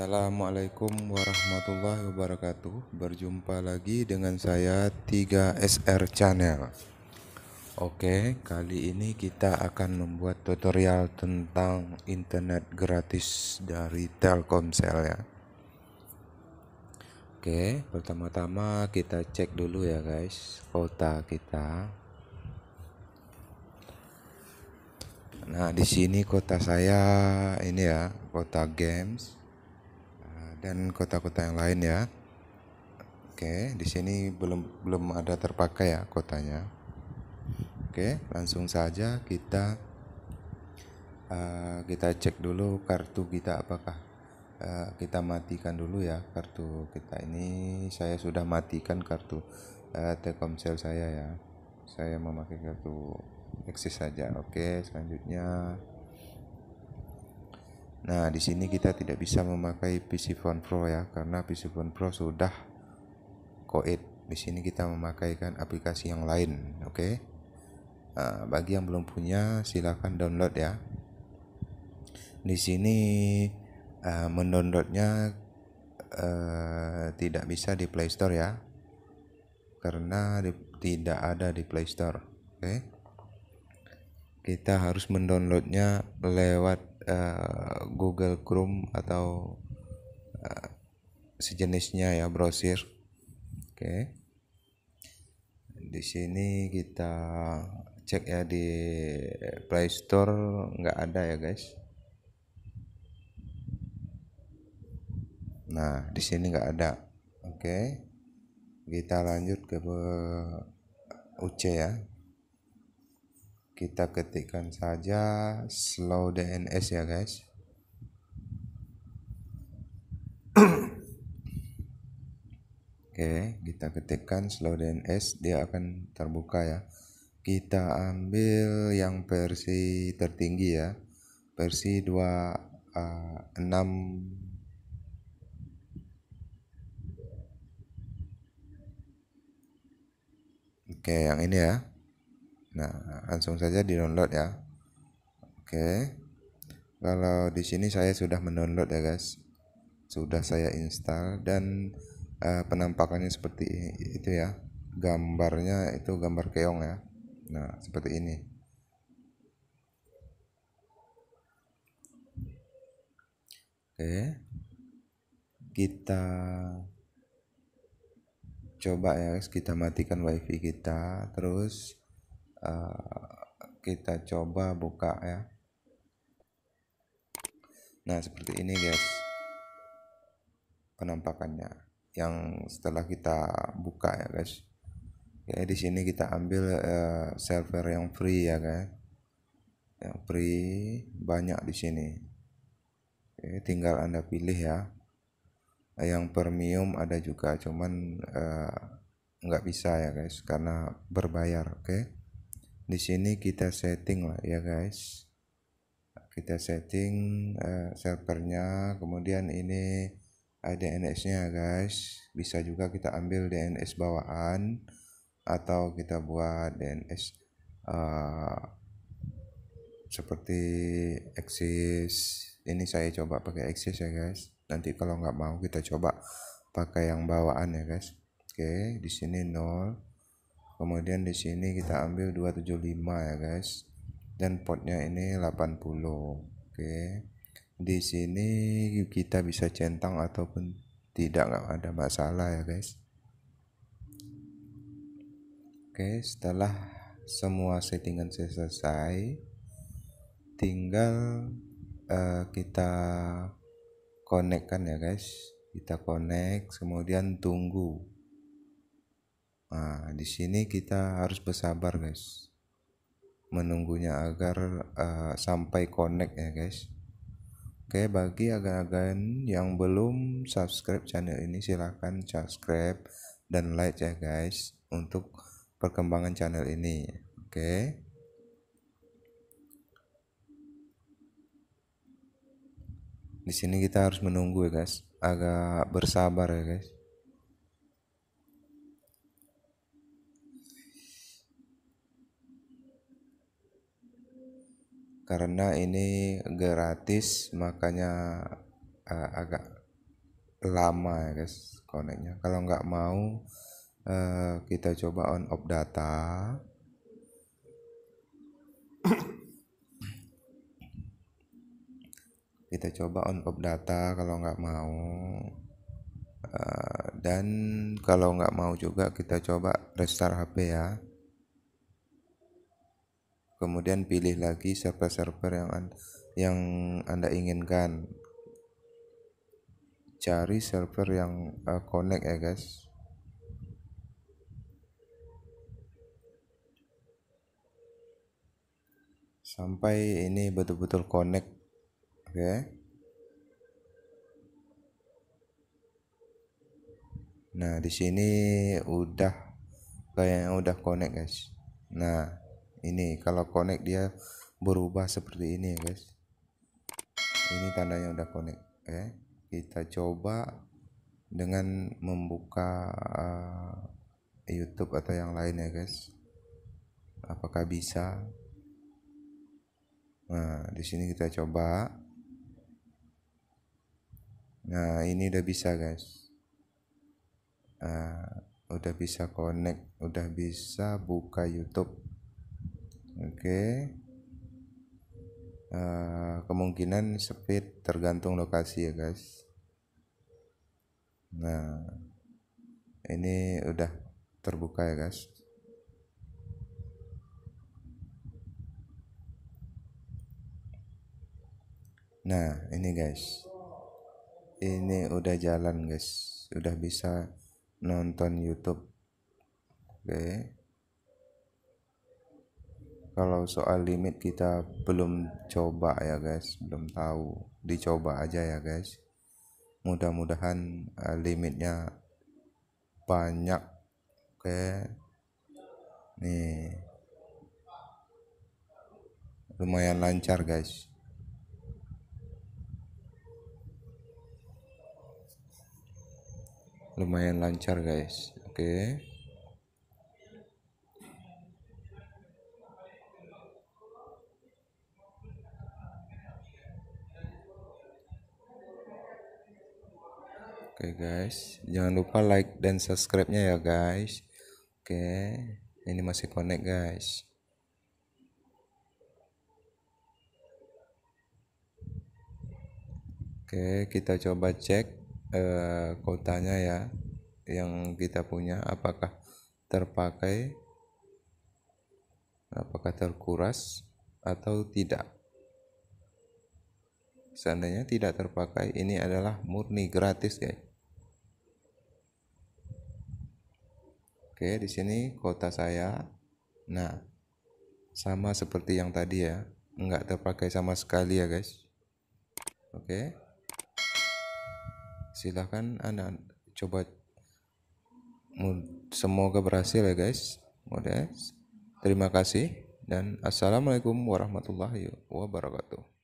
Assalamualaikum warahmatullahi wabarakatuh. Berjumpa lagi dengan saya 3SR Channel. Oke, kali ini kita akan membuat tutorial tentang internet gratis dari Telkomsel ya. Oke, pertama-tama kita cek dulu ya guys, kota kita. Nah, di sini kota saya ini ya, kota games dan kota-kota yang lain ya. Oke, di sini belum ada terpakai ya kotanya. Oke, langsung saja kita cek dulu kartu kita, apakah kita matikan dulu ya kartu kita ini. Saya sudah matikan kartu Telkomsel saya ya. Saya memakai kartu Axis saja. Oke, selanjutnya. Nah, di sini kita tidak bisa memakai Psiphon Pro ya, karena Psiphon Pro sudah koit. Di sini kita memakaikan aplikasi yang lain. Oke, nah, bagi yang belum punya silahkan download ya. Di sini mendownloadnya tidak bisa di PlayStore ya, karena tidak ada di PlayStore. Oke, kita harus mendownloadnya lewat Google Chrome atau sejenisnya ya, browser. Oke. Di sini kita cek ya, di Play Store nggak ada ya guys. Nah, di sini nggak ada. Oke. Kita lanjut ke UC ya. Kita ketikkan saja slow dns ya guys. Oke, kita ketikkan slow dns, dia akan terbuka ya. Kita ambil yang versi tertinggi ya, versi 2.6. Oke, yang ini ya. Nah, langsung saja di download ya. Oke, kalau di sini saya sudah mendownload ya guys, sudah saya install dan penampakannya seperti itu ya, gambarnya itu gambar keong ya. Nah, seperti ini. Oke, kita coba ya guys, kita matikan wifi kita, terus kita coba buka ya. Nah, seperti ini guys penampakannya yang setelah kita buka ya guys. Oke, di sini kita ambil server yang free ya guys, yang free banyak di sini. Oke, tinggal Anda pilih ya. Yang premium ada juga, cuman nggak bisa ya guys karena berbayar. Oke, di sini kita setting lah ya guys, kita setting servernya, kemudian ini DNS-nya ya guys. Bisa juga kita ambil DNS bawaan atau kita buat DNS seperti Axis. Ini saya coba pakai Axis ya guys, nanti kalau nggak mau kita coba pakai yang bawaan ya guys. Oke, di sini 0. Kemudian di sini kita ambil 275 ya guys, dan portnya ini 80. Oke, di sini kita bisa centang ataupun tidak, nggak ada masalah ya guys. Oke, setelah semua settingan selesai, tinggal kita konekkan ya guys. Kita connect, kemudian tunggu. Nah, di sini kita harus bersabar guys, menunggunya agar sampai connect ya guys. Oke, bagi agan-agan yang belum subscribe channel ini silahkan subscribe dan like ya guys untuk perkembangan channel ini. Oke. Di sini kita harus menunggu ya guys, agak bersabar ya guys. Karena ini gratis makanya agak lama ya guys connectnya. Kalau nggak mau kita coba on off data. Kita coba on off data kalau nggak mau, dan kalau nggak mau juga kita coba restart HP ya. Kemudian pilih lagi server-server yang Anda inginkan. Cari server yang connect ya guys. Sampai ini betul-betul connect. Oke. Nah, di sini udah kayaknya udah connect guys. Nah, ini kalau connect dia berubah seperti ini ya guys. Ini tandanya udah connect, oke. Kita coba dengan membuka YouTube atau yang lain ya guys, apakah bisa. Nah, di sini kita coba. Nah, ini udah bisa guys, udah bisa connect, udah bisa buka YouTube. Oke. Kemungkinan speed tergantung lokasi ya guys. Nah, ini udah terbuka ya guys. Nah, ini guys, ini udah jalan guys, udah bisa nonton YouTube. Oke. Kalau soal limit kita belum coba ya guys, belum tahu, dicoba aja ya guys. Mudah-mudahan limitnya banyak. Oke. Nih, lumayan lancar guys. Lumayan lancar guys. Oke. Oke guys, jangan lupa like dan subscribe-nya ya guys. Oke, ini masih connect guys. Oke, kita coba cek kotanya ya, yang kita punya apakah terpakai, apakah terkuras atau tidak. Seandainya tidak terpakai, ini adalah murni gratis guys. Oke, di sini kota saya. Nah, sama seperti yang tadi ya, nggak terpakai sama sekali ya guys. Oke, silahkan Anda coba. Semoga berhasil ya guys. Terima kasih dan assalamualaikum warahmatullahi wabarakatuh.